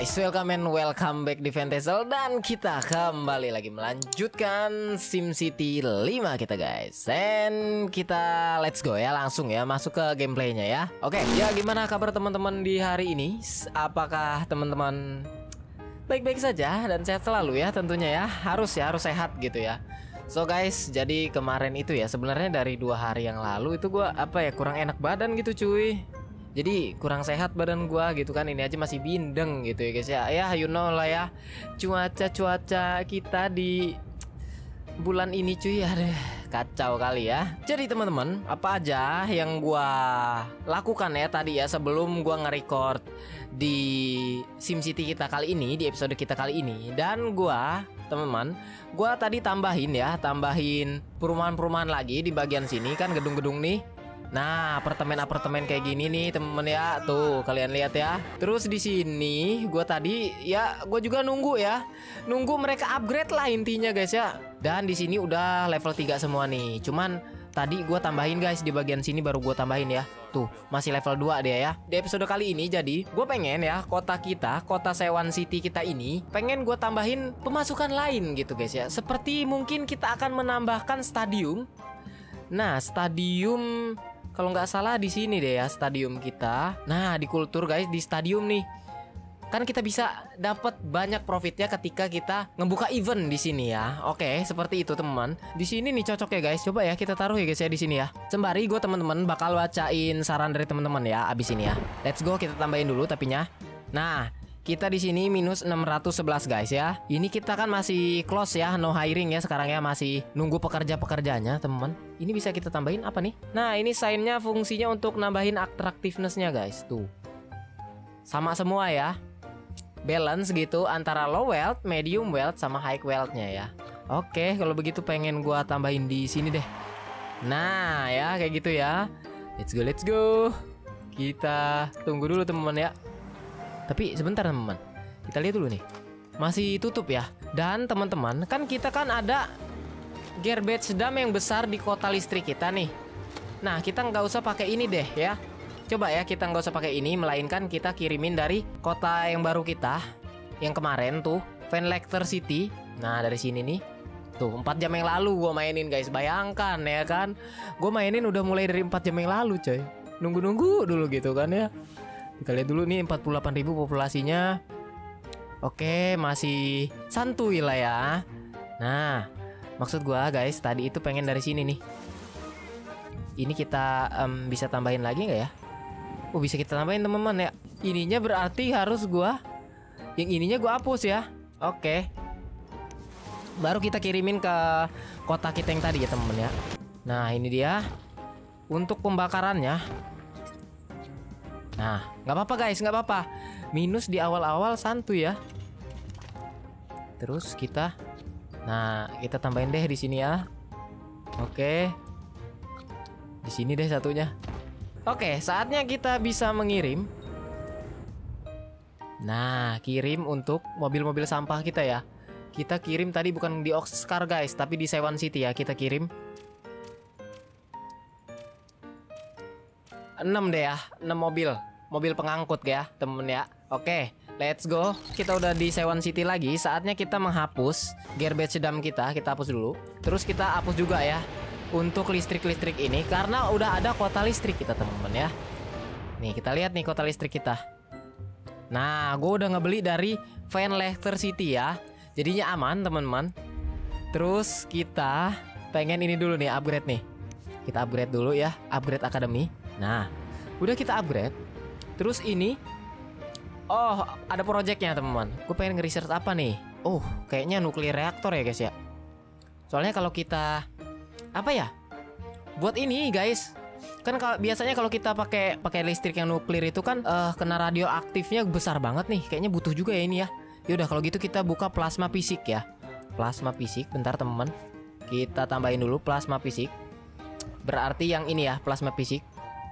guys, welcome and welcome back di Ventazel. Dan kita kembali lagi melanjutkan SIM City 5 kita guys. Dan kita let's go ya, langsung ya masuk ke gameplaynya ya. Oke, ya gimana kabar teman-teman di hari ini? Apakah teman-teman baik-baik saja dan sehat selalu ya tentunya ya. Harus sehat gitu ya. So guys, jadi kemarin itu ya sebenarnya dari 2 hari yang lalu itu gua kurang enak badan gitu cuy. Jadi kurang sehat badan gua gitu kan. Ini aja masih bindeng gitu ya guys ya. Ya you know lah ya, cuaca-cuaca kita di bulan ini cuy, aduh kacau kali ya. Jadi teman-teman, apa aja yang gua lakukan ya tadi ya sebelum gua nge-record di SIM City kita kali ini, di episode kita kali ini. Dan gua teman-teman, gua tadi tambahin perumahan-perumahan lagi di bagian sini kan, gedung-gedung nih. Nah, apartemen-apartemen kayak gini nih, temen ya. Tuh, kalian lihat ya. Terus di sini gua tadi ya, gua juga nunggu ya. Nunggu mereka upgrade lah intinya, guys ya. Dan di sini udah level 3 semua nih. Cuman tadi gua tambahin guys, di bagian sini baru gua tambahin ya. Tuh, masih level 2 dia ya. Di episode kali ini jadi gue pengen ya, kota kita, kota Sewan City kita ini, pengen gue tambahin pemasukan lain gitu guys ya. Seperti mungkin kita akan menambahkan stadium. Nah, stadium kalau nggak salah di sini deh ya, stadium kita. Nah, di kultur guys, di stadium nih kan kita bisa dapat banyak profitnya ketika kita ngebuka event di sini ya. Oke, seperti itu teman. Di sini nih cocok ya guys. Coba ya kita taruh ya guys ya di sini ya. Sembari gue teman-teman bakal bacain saran dari teman-teman ya abis ini ya. Let's go, kita tambahin dulu tapinya. Nah, kita di sini minus 611 guys ya. Ini kita kan masih close ya, no hiring ya sekarang ya, masih nunggu pekerja-pekerjanya teman. Ini bisa kita tambahin apa nih? Nah, ini signnya fungsinya untuk nambahin attractiveness-nya guys. Tuh, sama semua ya, balance gitu antara low wealth, medium wealth, sama high wealth-nya ya. Oke, kalau begitu pengen gua tambahin di sini deh. Nah ya, kayak gitu ya. Let's go, let's go. Kita tunggu dulu teman ya. Tapi sebentar teman, kita lihat dulu nih, masih tutup ya. Dan teman-teman, kan kita kan ada garbage dump yang besar di kota listrik kita nih. Nah, kita nggak usah pakai ini deh ya. Coba ya, kita nggak usah pakai ini, melainkan kita kirimin dari kota yang baru kita, yang kemarin tuh, Van Lechter City. Nah, dari sini nih. Tuh, 4 jam yang lalu gue mainin guys. Bayangkan ya kan, gue mainin udah mulai dari 4 jam yang lalu coy. Nunggu-nunggu dulu gitu kan ya. Kita lihat dulu nih, 48.000 populasinya. Oke, masih santuy lah ya. Nah, maksud gua guys, tadi itu pengen dari sini nih. Ini kita bisa tambahin lagi nggak ya? Oh, bisa kita tambahin teman-teman ya. Ininya berarti harus gua, yang ininya gua hapus ya. Oke, baru kita kirimin ke kota kita yang tadi ya teman-teman ya. Nah, ini dia untuk pembakarannya. Nah, nggak apa-apa guys, nggak apa-apa. Minus di awal-awal santuy ya. Terus kita, nah, kita tambahin deh di sini ya. Oke, di sini deh satunya. Oke, saatnya kita bisa mengirim. Nah, kirim untuk mobil-mobil sampah kita ya. Kita kirim tadi bukan di Oscar guys, tapi di Sewan City ya. Kita kirim 6 deh ya, 6 mobil pengangkut ya temen ya. Oke, let's go. Kita udah di Sewan City lagi. Saatnya kita menghapus garbage dump kita. Kita hapus dulu. Terus kita hapus juga ya untuk listrik-listrik ini, karena udah ada kota listrik kita temen ya. Nih, kita lihat nih kota listrik kita. Nah, gue udah ngebeli dari Van Lechter City ya. Jadinya aman teman-teman. Terus kita pengen ini dulu nih, upgrade nih. Kita upgrade dulu ya, upgrade akademi. Nah, udah kita upgrade. Terus ini, oh, ada projectnya teman-teman. Gue pengen nge-research apa nih? Oh, kayaknya nuklir reaktor ya guys ya. Soalnya kalau kita apa ya, buat ini guys, kan kalau biasanya kalau kita pakai listrik yang nuklir itu kan kena radioaktifnya besar banget nih. Kayaknya butuh juga ya ini ya. Yaudah kalau gitu kita buka plasma fisik ya. Plasma fisik, bentar teman-teman. Kita tambahin dulu plasma fisik. Berarti yang ini ya, plasma fisik.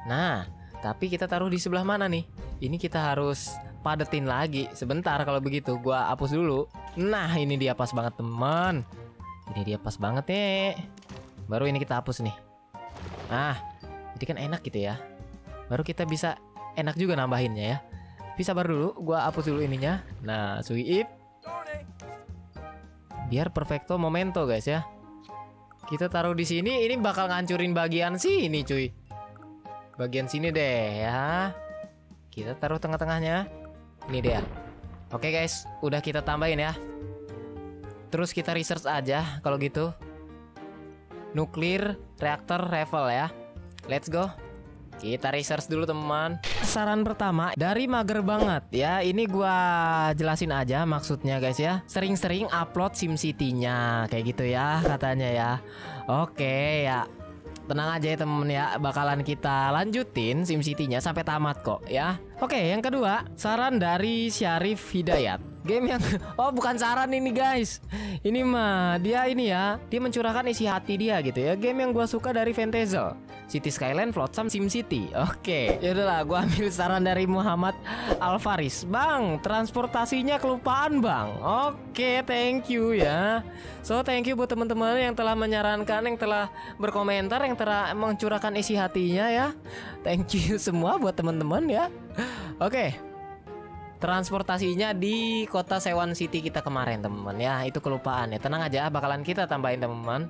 Nah, tapi kita taruh di sebelah mana nih? Ini kita harus padetin lagi. Sebentar kalau begitu, gua hapus dulu. Nah, ini dia pas banget teman. Ini dia pas banget nih. Baru ini kita hapus nih. Nah, jadi kan enak gitu ya. Baru kita bisa enak juga nambahinnya ya. sabar dulu, gua hapus dulu ininya. Nah, sweep. Biar perfecto momento, guys ya. Kita taruh di sini, ini bakal ngancurin bagian sini, cuy. Bagian sini deh ya. Kita taruh tengah-tengahnya. Ini dia. Oke, guys, udah kita tambahin ya. Terus kita research aja kalau gitu. Nuklir reaktor level ya. Let's go. Kita research dulu teman. Saran pertama dari mager banget ya. Ini gua jelasin aja maksudnya guys ya. Sering-sering upload SIM City-nya kayak gitu ya katanya ya. Oke ya. Tenang aja ya temen ya. Bakalan kita lanjutin SIM City-nya sampai tamat kok ya. Oke yang kedua, saran dari Syarif Hidayat. Game yang oh bukan saran ini guys. Ini mah dia ini ya. Dia mencurahkan isi hati dia gitu ya. Game yang gua suka dari Ventazel. City Skyline Flotsam SIM City. Oke, yaudahlah gua ambil saran dari Muhammad Alvaris. Bang, transportasinya kelupaan, Bang. Oke, thank you ya. So, thank you buat teman-teman yang telah menyarankan, yang telah berkomentar, yang telah mencurahkan isi hatinya ya. Thank you semua buat teman-teman ya. Oke. Transportasinya di kota Sewan City kita kemarin, teman-teman ya. Itu kelupaan ya. Tenang aja, bakalan kita tambahin, teman-teman.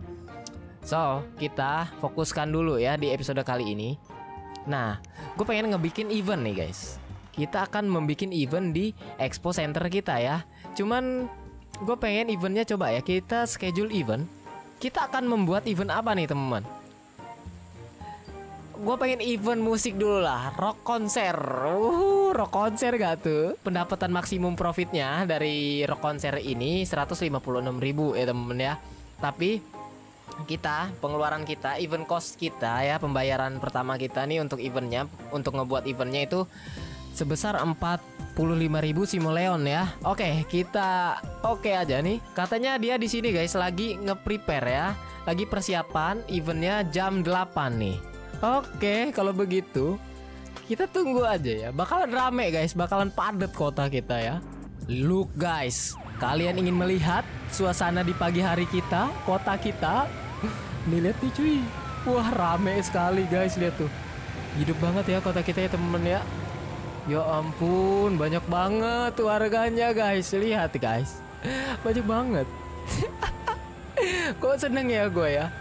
So, kita fokuskan dulu ya di episode kali ini. Nah, gue pengen ngebikin event nih guys. Kita akan membikin event di Expo Center kita ya. Cuman gue pengen eventnya coba ya. Kita schedule event. Kita akan membuat event apa nih teman-teman? Gue pengen event musik dulu lah. Rock konser. Rock konser gak tuh? Pendapatan maksimum profitnya dari rock konser ini 156.000 ya teman-teman ya. Tapi kita, pengeluaran kita, event cost kita ya, pembayaran pertama kita nih untuk eventnya, untuk ngebuat eventnya itu sebesar 45.000 simoleon ya. Oke, kita oke aja nih. Katanya dia di sini guys lagi nge-prepare ya, lagi persiapan eventnya jam 8 nih. Oke, kalau begitu kita tunggu aja ya. Bakalan rame guys, bakalan padat kota kita ya. Look guys, kalian ingin melihat suasana di pagi hari kita, kota kita? Nih lihat nih cuy. Wah rame sekali guys, lihat tuh. Hidup banget ya kota kita ya temen ya. Ya ampun, banyak banget warganya guys. Lihat guys, banyak banget. Kok seneng ya gue ya.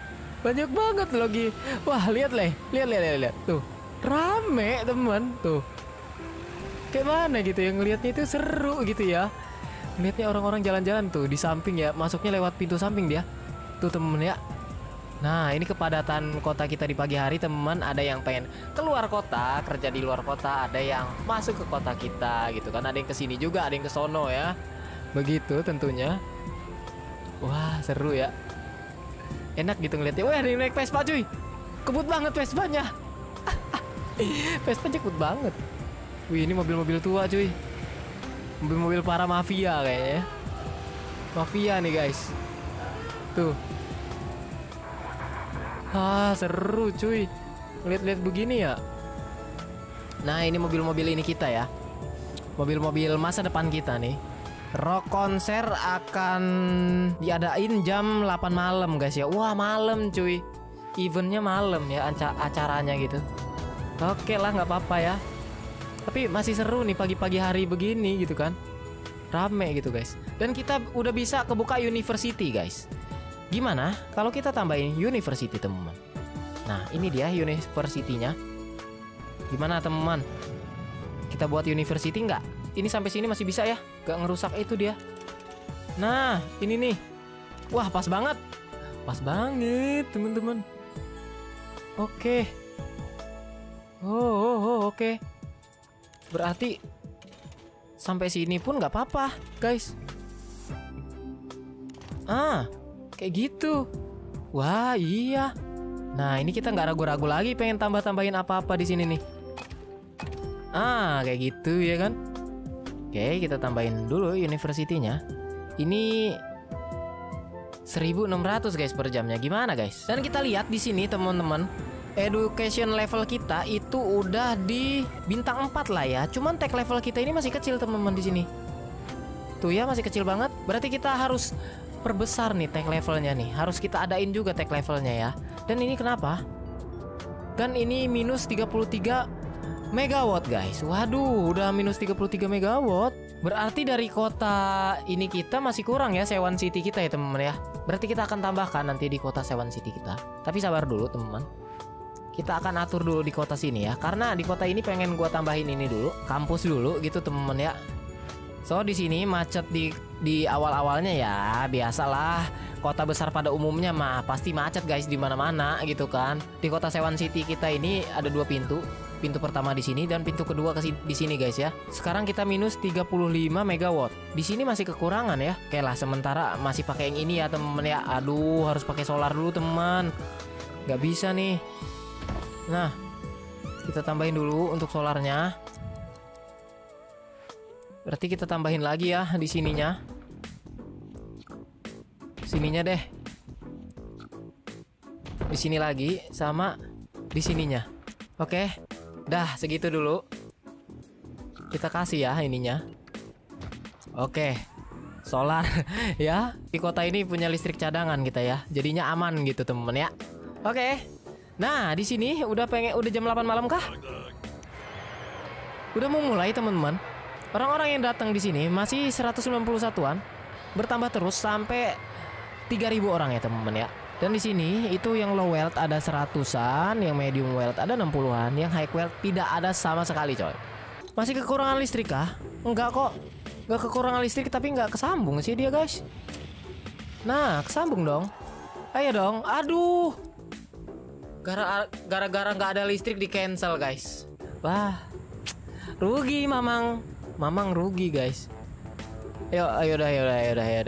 Banyak banget lagi. Wah lihat leh, lihat tuh. Rame temen tuh. Kayak mana gitu ya ngelihatnya itu seru gitu ya. Lihatnya orang-orang jalan-jalan tuh di samping ya, masuknya lewat pintu samping dia. Tuh temen ya. Nah ini kepadatan kota kita di pagi hari teman. Ada yang pengen keluar kota, kerja di luar kota, ada yang masuk ke kota kita gitu kan. Ada yang kesini juga, ada yang kesono ya. Begitu tentunya. Wah seru ya. Enak gitu ngeliatnya. Wah ada yang naik Vespa cuy. Kebut banget Vespanya. Vespanya kebut banget. Wih ini mobil-mobil tua cuy. Mobil-mobil para mafia kayaknya. Mafia nih guys. Tuh. Ah seru cuy. Lihat-lihat begini ya. Nah ini mobil-mobil ini kita ya. Mobil-mobil masa depan kita nih. Rock konser akan diadain jam 8 malam guys ya. Wah malam cuy. Eventnya malam ya, acaranya gitu. Oke lah nggak apa-apa ya. Tapi masih seru nih pagi-pagi hari begini gitu kan. Rame gitu guys. Dan kita udah bisa kebuka university guys. Gimana kalau kita tambahin university teman-teman? Nah ini dia university-nya. Gimana teman-teman? Kita buat university nggak? Ini sampai sini masih bisa ya? Gak ngerusak itu dia. Nah ini nih. Wah pas banget. Pas banget teman-teman. Oke. Oke. Berarti sampai sini pun nggak apa-apa guys. Ah kayak gitu. Wah iya. Nah ini kita nggak ragu-ragu lagi pengen tambah-tambahin apa-apa di sini nih. Ah kayak gitu ya kan. Oke kita tambahin dulu university-nya. Ini 1.600 guys per jamnya. Gimana guys? Dan kita lihat di sini teman-teman, education level kita itu udah di bintang 4 lah ya. Cuman tech level kita ini masih kecil teman-teman di sini. Tuh ya masih kecil banget. Berarti kita harus perbesar nih tech levelnya nih. Harus kita adain juga tech levelnya ya. Dan ini kenapa? Dan ini minus 33 megawatt guys. Waduh, udah minus 33 megawatt. Berarti dari kota ini kita masih kurang ya, Sewan City kita ya teman-teman ya. Berarti kita akan tambahkan nanti di kota Sewan City kita. Tapi sabar dulu teman-teman, kita akan atur dulu di kota sini ya. Karena di kota ini pengen gua tambahin ini dulu, kampus dulu gitu teman-teman ya. So di sini macet di awal-awalnya ya, biasalah kota besar pada umumnya mah pasti macet guys di mana-mana gitu kan. Di kota Sewan City kita ini ada dua pintu. Pintu pertama di sini dan pintu kedua di sini guys ya. Sekarang kita minus 35 megawatt. Di sini masih kekurangan ya. Oke lah, sementara masih pakai yang ini ya teman-teman ya. Aduh, harus pakai solar dulu teman. Gak bisa nih. Nah, kita tambahin dulu untuk solarnya. Berarti kita tambahin lagi ya di sininya. Sininya deh. Di sini lagi sama di sininya. Oke. Dah, segitu dulu. Kita kasih ya ininya. Oke. Solar ya. Di kota ini punya listrik cadangan kita ya. Jadinya aman gitu, temen ya. Oke. Nah, di sini udah jam 8 malam kah? Udah mau mulai, teman-teman. Orang-orang yang datang di sini masih 191-an, bertambah terus sampai 3.000 orang ya teman-teman ya. Dan di sini itu yang low wealth ada 100-an, yang medium wealth ada 60-an, yang high wealth tidak ada sama sekali coy. Masih kekurangan listrik kah? Enggak kok, enggak kekurangan listrik tapi enggak kesambung sih dia guys. Nah kesambung dong, ayo dong. Aduh, gara-gara nggak ada listrik di cancel guys. Wah, rugi mamang. Mamang rugi guys. Ayo dah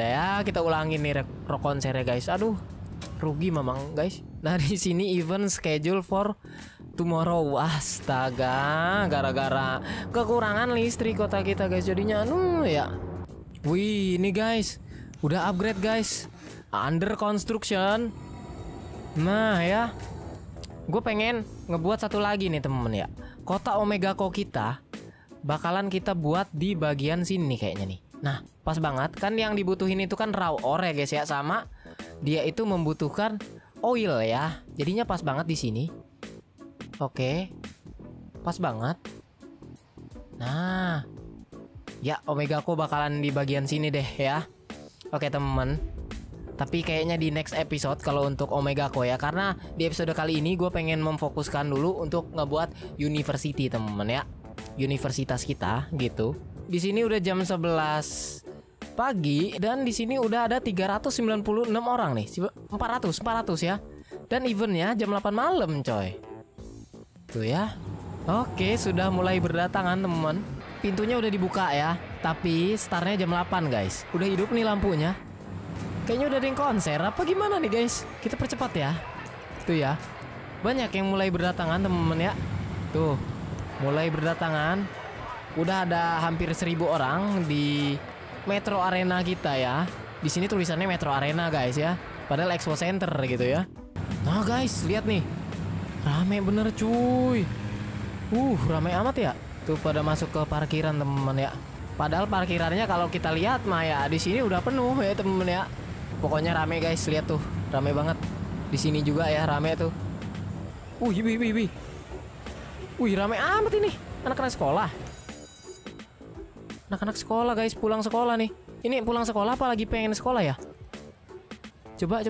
ya, kita ulangin nih rock konsernya guys. Aduh, rugi mamang guys. Nah di sini event schedule for tomorrow. Astaga, gara-gara kekurangan listrik kota kita guys jadinya ya. Wih, ini guys, udah upgrade guys. Under construction. Nah ya, gue pengen ngebuat satu lagi nih temen ya. Kota Omega Co kita bakalan kita buat di bagian sini kayaknya nih. Nah pas banget kan, yang dibutuhin itu kan raw ore guys ya, sama dia itu membutuhkan oil ya. Jadinya pas banget di sini. Oke, pas banget. Nah ya, Omega Co bakalan di bagian sini deh ya. Oke temen, tapi kayaknya di next episode kalau untuk Omega Co ya. Karena di episode kali ini gue pengen memfokuskan dulu untuk ngebuat university temen ya, universitas kita gitu. Di sini udah jam 11 pagi dan di sini udah ada 396 orang nih. 400 ya. Dan eventnya jam 8 malam, coy. Tuh ya. Oke, sudah mulai berdatangan, teman. Pintunya udah dibuka ya, tapi startnya jam 8, guys. Udah hidup nih lampunya. Kayaknya udah ada yang konser apa gimana nih, guys? Kita percepat ya. Tuh ya. Banyak yang mulai berdatangan, teman ya. Tuh. Mulai berdatangan. Udah ada hampir 1.000 orang di Metro Arena kita ya. Di sini tulisannya Metro Arena guys ya, padahal Expo Center gitu ya. Nah guys, lihat nih, rame bener cuy. Rame amat ya. Tuh pada masuk ke parkiran temen ya. Padahal parkirannya kalau kita lihat mah ya, di sini udah penuh ya temen ya. Pokoknya rame guys, lihat tuh, rame banget. Di sini juga ya rame tuh. Wih, rame amat ini. Anak-anak sekolah. Anak-anak sekolah guys, pulang sekolah nih. Ini pulang sekolah apa lagi pengen sekolah ya? Coba.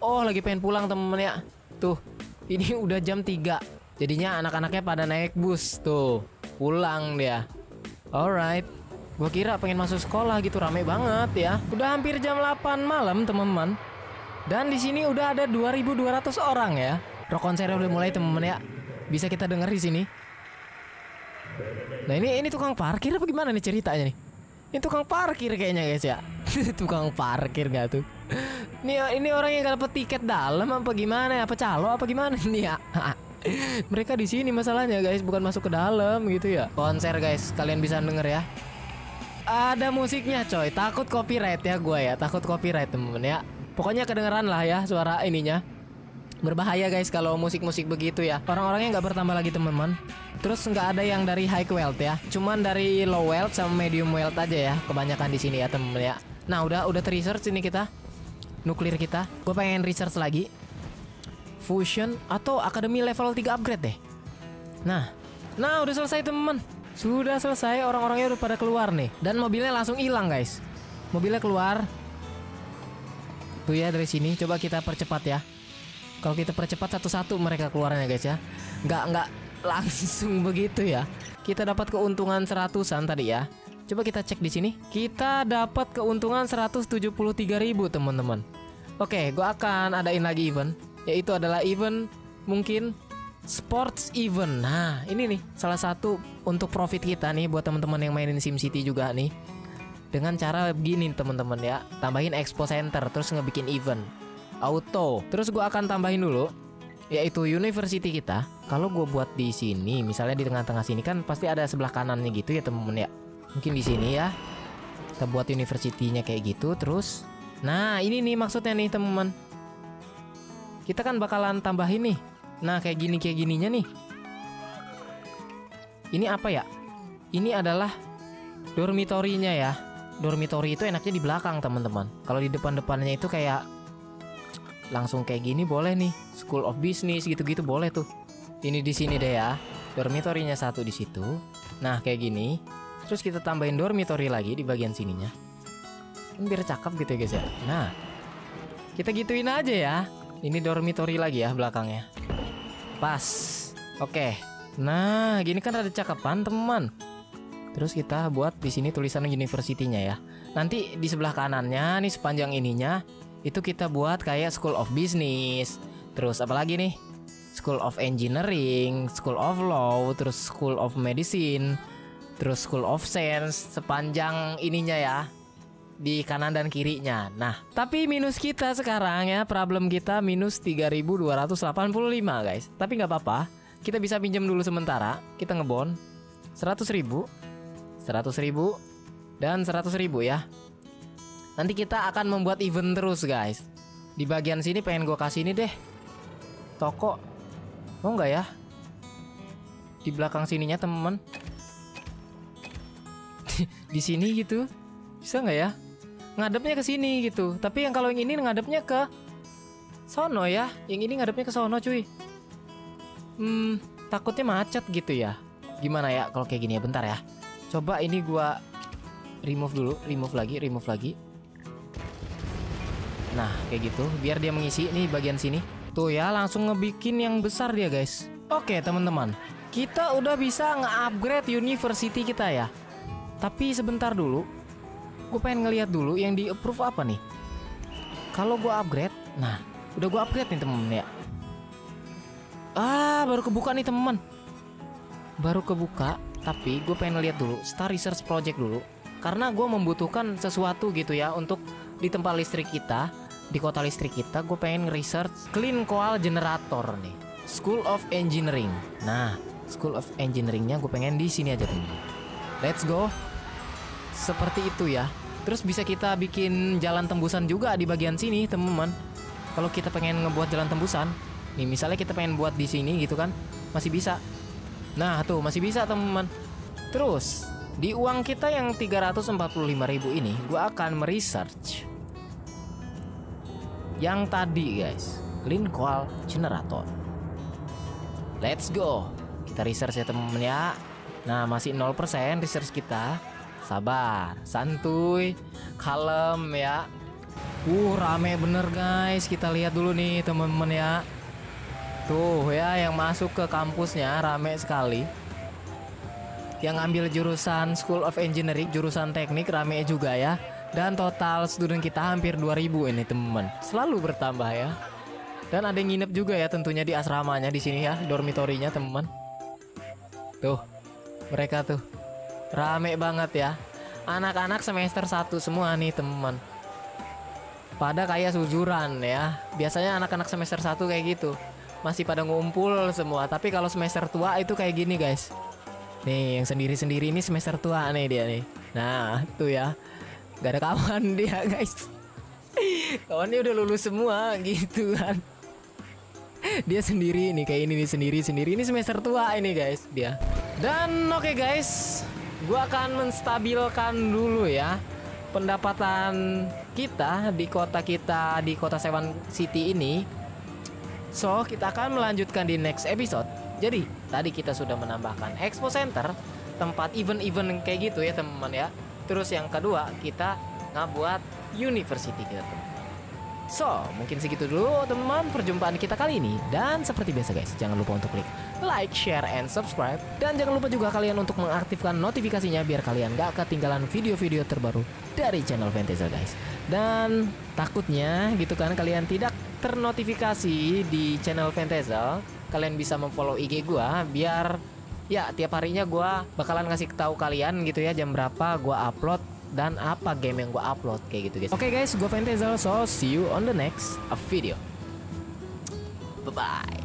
Oh, lagi pengen pulang temen ya. Tuh, ini udah jam 3. Jadinya anak-anaknya pada naik bus. Tuh, pulang dia. Alright. Gua kira pengen masuk sekolah gitu, rame banget ya. Udah hampir jam 8 malam teman-teman. Dan di sini udah ada 2.200 orang ya. Rock konsernya udah mulai temen ya. Bisa kita dengar di sini. Nah ini tukang parkir apa gimana nih ceritanya nih? Ini tukang parkir kayaknya guys ya. Tukang parkir gak tuh? Ini orang yang gak dapet tiket dalam apa gimana? Apa calo apa gimana nih ya? Mereka di sini masalahnya guys, bukan masuk ke dalam gitu ya. Konser guys, kalian bisa denger ya. Ada musiknya coy. Takut copyright ya gue ya. Takut copyright temen ya. Pokoknya kedengeran lah ya suara ininya. Berbahaya guys kalau musik-musik begitu ya. Orang-orangnya nggak bertambah lagi teman-teman. Terus nggak ada yang dari high wealth ya. Cuman dari low wealth sama medium wealth aja ya. Kebanyakan di sini ya temen ya. Nah udah terresearch ini kita. Nuklir kita. Gue pengen research lagi. Fusion atau Academy level 3 upgrade deh. Nah Nah, udah selesai temen. Sudah selesai, orang-orangnya udah pada keluar nih. Dan mobilnya langsung hilang guys. Mobilnya keluar. Tuh ya dari sini, coba kita percepat ya. Kalau kita percepat satu-satu mereka keluarnya guys ya. Nggak langsung begitu ya. Kita dapat keuntungan 100-an tadi ya. Coba kita cek di sini. Kita dapat keuntungan 173.000 teman-teman. Oke, gua akan adain lagi event. Yaitu adalah event mungkin sports event. Nah, ini nih salah satu untuk profit kita nih buat teman-teman yang mainin SIM City juga nih. Dengan cara begini teman-teman ya. Tambahin expo center terus ngebikin event. Auto. Terus gua akan tambahin dulu yaitu university kita. Kalau gua buat di sini, misalnya di tengah-tengah sini kan pasti ada sebelah kanannya gitu ya teman-teman ya. Mungkin di sini ya kita buat university-nya kayak gitu terus. Nah ini nih maksudnya nih teman-teman. Kita kan bakalan tambahin nih. Nah kayak gini kayak gininya nih. Ini apa ya? Ini adalah dormitorinya ya. Dormitori itu enaknya di belakang teman-teman. Kalau di depan-depannya itu kayak langsung kayak gini boleh nih. School of Business gitu-gitu boleh tuh. Ini di sini deh ya. Dormitorinya satu di situ. Nah kayak gini. Terus kita tambahin dormitory lagi di bagian sininya. Biar cakep gitu ya guys ya. Nah, kita gituin aja ya. Ini dormitory lagi ya belakangnya. Pas. Oke. Nah, gini kan ada cakepan teman. Terus kita buat di sini tulisan university-nya ya. Nanti di sebelah kanannya nih sepanjang ininya itu kita buat kayak School of Business. Terus apa lagi nih? School of Engineering, School of Law, terus School of Medicine. Terus School of Science sepanjang ininya ya. Di kanan dan kirinya. Nah, tapi minus kita sekarang ya. Problem kita minus 3.285 guys. Tapi nggak apa-apa. Kita bisa pinjam dulu sementara. Kita ngebon 100.000 100.000 dan 100.000 ya. Nanti kita akan membuat event terus guys. Di bagian sini pengen gue kasih ini deh. Toko. Mau nggak ya? Di belakang sininya temen. Di sini gitu. Bisa nggak ya? Ngadepnya ke sini gitu. Tapi yang kalau yang ini ngadepnya ke sono ya. Yang ini ngadepnya ke sono cuy. Takutnya macet gitu ya. Gimana ya kalau kayak gini ya? Bentar ya. Coba ini gua remove dulu, remove lagi. Nah, kayak gitu biar dia mengisi nih bagian sini. Tuh ya, langsung ngebikin yang besar dia, guys. Oke, teman-teman. Kita udah bisa nge-upgrade university kita ya. Tapi sebentar dulu, gue pengen ngeliat dulu yang di approve apa nih. Kalau gue upgrade, nah udah gue upgrade nih temen ya. Ah baru kebuka nih temen. Baru kebuka, tapi gue pengen ngeliat dulu Star Research Project dulu. Karena gue membutuhkan sesuatu gitu ya untuk di tempat listrik kita, di kota listrik kita, gue pengen nge-research Clean Coal Generator nih. School of Engineering. Nah, School of Engineering-nya gue pengen di sini aja temen. Let's go. Seperti itu ya. Terus bisa kita bikin jalan tembusan juga di bagian sini teman-teman. Kalau kita pengen ngebuat jalan tembusan nih, misalnya kita pengen buat di sini gitu kan, masih bisa. Nah tuh masih bisa teman-teman. Terus di uang kita yang 345.000 ini gua akan meresearch yang tadi guys, Clean Coal Generator. Let's go. Kita research ya teman-teman ya. Nah masih 0% research kita. Sabar, santuy, kalem ya. Rame bener guys. Kita lihat dulu nih temen-temen ya. Tuh ya yang masuk ke kampusnya rame sekali. Yang ngambil jurusan School of Engineering, jurusan teknik rame juga ya. Dan total student kita hampir 2.000 ini temen. Selalu bertambah ya. Dan ada yang nginep juga ya tentunya di asramanya di sini ya, dormitorinya temen. Tuh, mereka tuh rame banget ya. Anak-anak semester 1 semua nih teman. Pada kayak sujuran ya. Biasanya anak-anak semester 1 kayak gitu. Masih pada ngumpul semua. Tapi kalau semester tua itu kayak gini guys. Nih yang sendiri-sendiri ini semester tua nih dia nih. Nah tuh ya. Gak ada kawan dia guys. Kawannya udah lulus semua gitu kan. Dia sendiri nih kayak ini nih, sendiri-sendiri. Ini semester tua ini guys dia. Dan oke guys, gua akan menstabilkan dulu ya pendapatan kita di kota Sewan City ini. So, kita akan melanjutkan di next episode. Jadi tadi kita sudah menambahkan expo center, tempat event-event kayak gitu ya teman-teman ya. Terus yang kedua kita ngebuat university kita teman. So, mungkin segitu dulu teman perjumpaan kita kali ini. Dan seperti biasa guys, jangan lupa untuk klik like, share, and subscribe. Dan jangan lupa juga kalian untuk mengaktifkan notifikasinya biar kalian gak ketinggalan video-video terbaru dari channel Ventazel guys. Dan takutnya gitu kan kalian tidak ternotifikasi di channel Ventazel, kalian bisa memfollow IG gua biar ya tiap harinya gua bakalan ngasih tahu kalian gitu ya jam berapa gua upload dan apa game yang gue upload kayak gitu guys. Oke guys, gue Ventazel, so see you on the next video. Bye bye.